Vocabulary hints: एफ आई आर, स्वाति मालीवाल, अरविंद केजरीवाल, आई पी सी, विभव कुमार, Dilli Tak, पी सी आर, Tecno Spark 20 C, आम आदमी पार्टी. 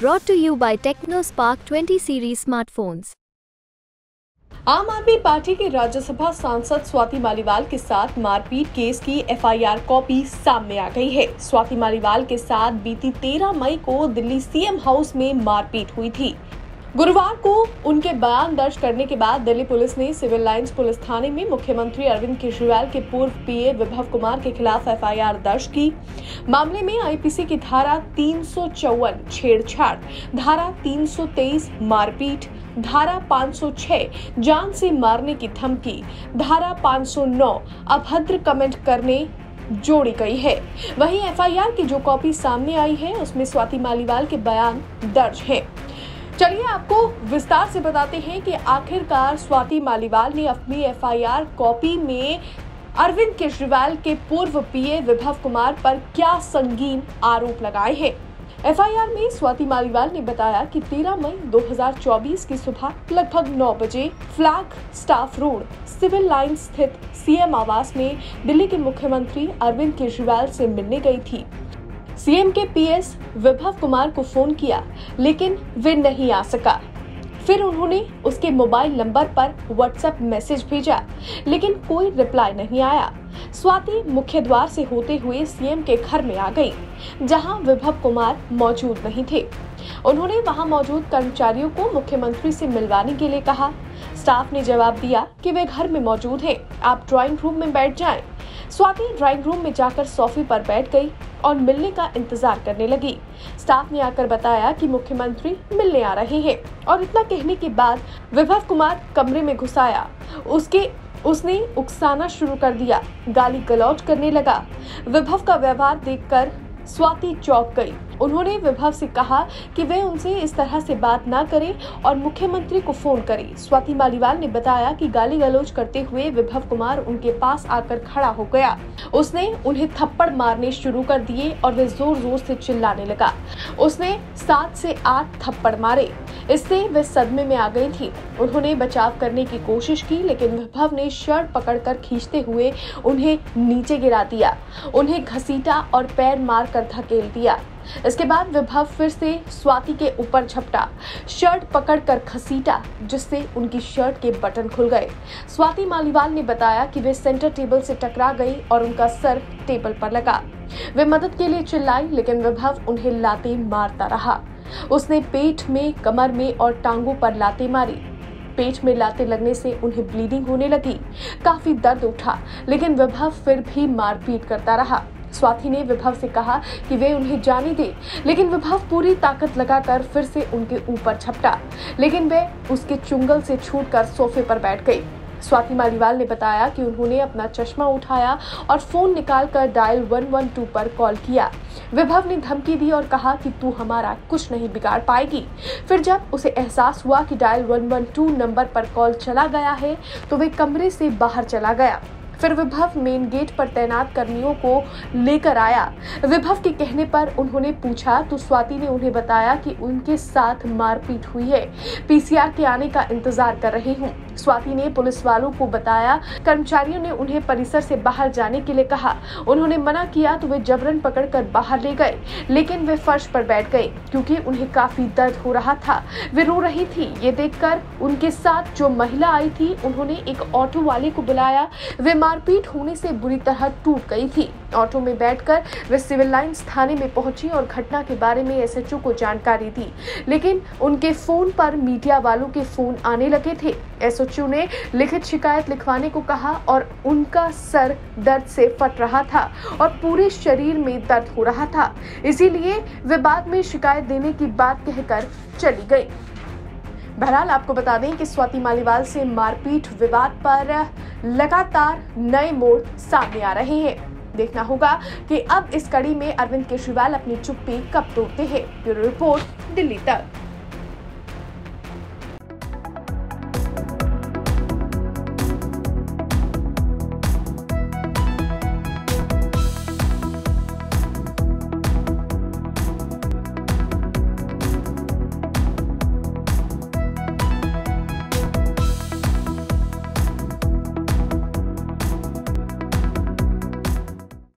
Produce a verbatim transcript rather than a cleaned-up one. brought to you by TechnoSpark twenty series smartphones। आम आदमी पार्टी के राज्यसभा सांसद स्वाति मालीवाल के साथ मारपीट केस की एफ आई आर कॉपी सामने आ गई है। स्वाति मालीवाल के साथ बीती तेरह मई को दिल्ली सी एम हाउस में मारपीट हुई थी। गुरुवार को उनके बयान दर्ज करने के बाद दिल्ली पुलिस ने सिविल लाइंस पुलिस थाने में मुख्यमंत्री अरविंद केजरीवाल के पूर्व पी ए विभव कुमार के खिलाफ एफ आई आर दर्ज की। मामले में आई पी सी की धारा तीन सौ चौवन छेड़छाड़, धारा तीन सौ तेईस मारपीट, धारा पाँच सौ छह जान से मारने की धमकी, धारा पाँच सौ नौ अभद्र कमेंट करने जोड़ी गई है। वहीं एफ आई आर की जो कॉपी सामने आई है उसमें स्वाति मालीवाल के बयान दर्ज हैं। चलिए आपको विस्तार से बताते हैं कि आखिरकार स्वाति मालीवाल ने अपनी एफ आई आर कॉपी में अरविंद केजरीवाल के पूर्व पी ए विभव कुमार पर क्या संगीन आरोप लगाए हैं। एफ आई आर में स्वाति मालीवाल ने बताया कि तेरह मई दो हज़ार चौबीस की सुबह लगभग नौ बजे flag staff road civil line स्थित सी एम आवास में दिल्ली के मुख्यमंत्री अरविंद केजरीवाल से मिलने गई थी। सी एम के पी एस विभव कुमार को फोन किया लेकिन वे नहीं आ सका। फिर उन्होंने उसके मोबाइल नंबर पर व्हाट्सएप मैसेज भेजा लेकिन कोई रिप्लाई नहीं आया। स्वाति मुख्य द्वार से होते हुए सी एम के घर में आ गई जहां विभव कुमार मौजूद नहीं थे। उन्होंने वहां मौजूद कर्मचारियों को मुख्यमंत्री से मिलवाने के लिए कहा। स्टाफ ने जवाब दिया कि वे घर में मौजूद हैं, आप ड्राइंग रूम में बैठ जाएं। स्वाति ड्राइंग रूम में जाकर सोफे पर बैठ गई और मिलने का इंतजार करने लगी। स्टाफ ने आकर बताया कि मुख्यमंत्री मिलने आ रहे हैं और इतना कहने के बाद विभव कुमार कमरे में घुस आया। उसके उसने उकसाना शुरू कर दिया, गाली गलौज करने लगा। विभव का व्यवहार देखकर स्वाति चौंक गई। उन्होंने विभव से कहा कि वे उनसे इस तरह से बात ना करें और मुख्यमंत्री को फोन करें। स्वाति मालीवाल ने बताया कि गाली गलौज करते हुए विभव कुमार उनके पास आकर खड़ा हो गया। उसने उन्हें थप्पड़ मारने शुरू कर दिए और वे जोर जोर से चिल्लाने लगा। उसने सात से आठ थप्पड़ मारे, इससे वे सदमे में आ गई थी। उन्होंने बचाव करने की कोशिश की लेकिन विभव ने शर्ट पकड़कर खींचते हुए उन्हें नीचे गिरा दिया, उन्हें घसीटा और पैर मार कर धकेल दिया। इसके बाद विभव फिर से स्वाति के ऊपर झपटा, शर्ट पकड़कर घसीटा जिससे उनकी शर्ट के बटन खुल गए। स्वाति मालीवाल ने बताया कि वे सेंटर टेबल से टकरा गई और उनका सर टेबल पर लगा। वे मदद के लिए चिल्लाई लेकिन विभव उन्हें लाते मारता रहा। उसने पेट में, कमर में और टांगों पर लाते मारी। पेट में लाते लगने से उन्हें ब्लीडिंग होने लगी, काफी दर्द उठा लेकिन विभव फिर भी मारपीट करता रहा। स्वाति ने विभव से कहा कि वे उन्हें जाने दे लेकिन विभव पूरी ताकत लगाकर फिर से उनके ऊपर झपटा लेकिन वे उसके चुंगल से छूटकर सोफे पर बैठ गई। स्वाति मालीवाल ने बताया कि उन्होंने अपना चश्मा उठाया और फोन निकालकर डायल एक एक दो पर कॉल किया। विभव ने धमकी दी और कहा कि तू हमारा कुछ नहीं बिगाड़ पाएगी। फिर जब उसे एहसास हुआ कि डायल एक एक दो नंबर पर कॉल चला गया है तो वे कमरे से बाहर चला गया। फिर विभव मेन गेट पर तैनात कर्मियों को लेकर आया। विभव के कहने पर उन्होंने पूछा तो स्वाति ने उन्हें बताया कि उनके साथ मारपीट हुई है, पी सी आर के आने का इंतजार कर रही हूँ। स्वाति ने पुलिस वालों को बताया। कर्मचारियों ने उन्हें परिसर से बाहर जाने के लिए कहा। उन्होंने मना किया तो वे जबरन पकड़कर बाहर ले गए लेकिन वे फर्श पर बैठ गए क्योंकि उन्हें काफी दर्द हो रहा था। वे रो रही थी। ये देखकर उनके साथ जो महिला आई थी उन्होंने एक ऑटो वाले को बुलाया। वे मारपीट होने से बुरी तरह टूट गई थी। ऑटो में बैठकर वे सिविल लाइंस थाने में पहुंची और घटना के बारे में एस एच ओ को जानकारी दी लेकिन उनके फोन पर मीडिया वालों के फोन आने लगे थे। एस एच ओ ने लिखित शिकायत लिखवाने को कहा और उनका सर दर्द से फट रहा था और पूरे शरीर में दर्द हो रहा था, इसीलिए वे बाद में शिकायत देने की बात कहकर चली गई। बहरहाल आपको बता दें कि स्वाति मालीवाल से मारपीट विवाद पर लगातार नए मोड़ सामने आ रहे हैं। देखना होगा कि अब इस कड़ी में अरविंद केजरीवाल अपनी चुप्पी कब तोड़ते हैं। ब्यूरो रिपोर्ट, दिल्ली तक।